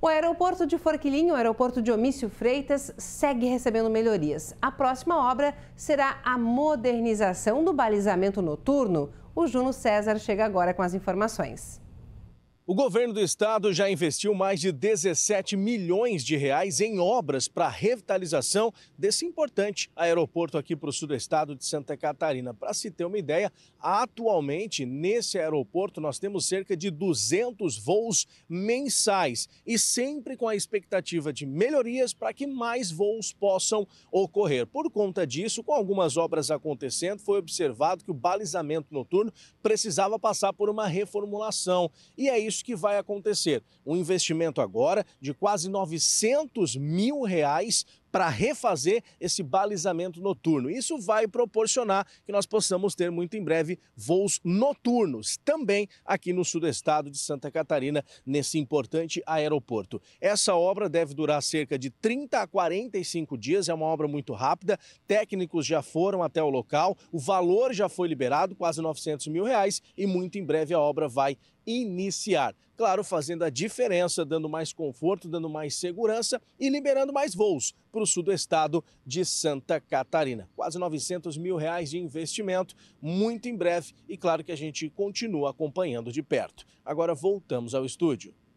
O aeroporto de Forquilhinha, o aeroporto Diomício Freitas, segue recebendo melhorias. A próxima obra será a modernização do balizamento noturno. O Juno César chega agora com as informações. O governo do estado já investiu mais de 17 milhões de reais em obras para a revitalização desse importante aeroporto aqui para o sul do estado de Santa Catarina. Para se ter uma ideia, atualmente nesse aeroporto nós temos cerca de 200 voos mensais e sempre com a expectativa de melhorias para que mais voos possam ocorrer. Por conta disso, com algumas obras acontecendo, foi observado que o balizamento noturno precisava passar por uma reformulação e é isso que vai acontecer. Um investimento agora de quase 900 mil reais para refazer esse balizamento noturno. Isso vai proporcionar que nós possamos ter muito em breve voos noturnos também aqui no sul do estado de Santa Catarina, nesse importante aeroporto. Essa obra deve durar cerca de 30 a 45 dias, é uma obra muito rápida, técnicos já foram até o local, o valor já foi liberado, quase 900 mil reais, e muito em breve a obra vai iniciar. Claro, fazendo a diferença, dando mais conforto, dando mais segurança e liberando mais voos para o sul do estado de Santa Catarina. Quase 900 mil reais de investimento, muito em breve, e claro que a gente continua acompanhando de perto. Agora voltamos ao estúdio.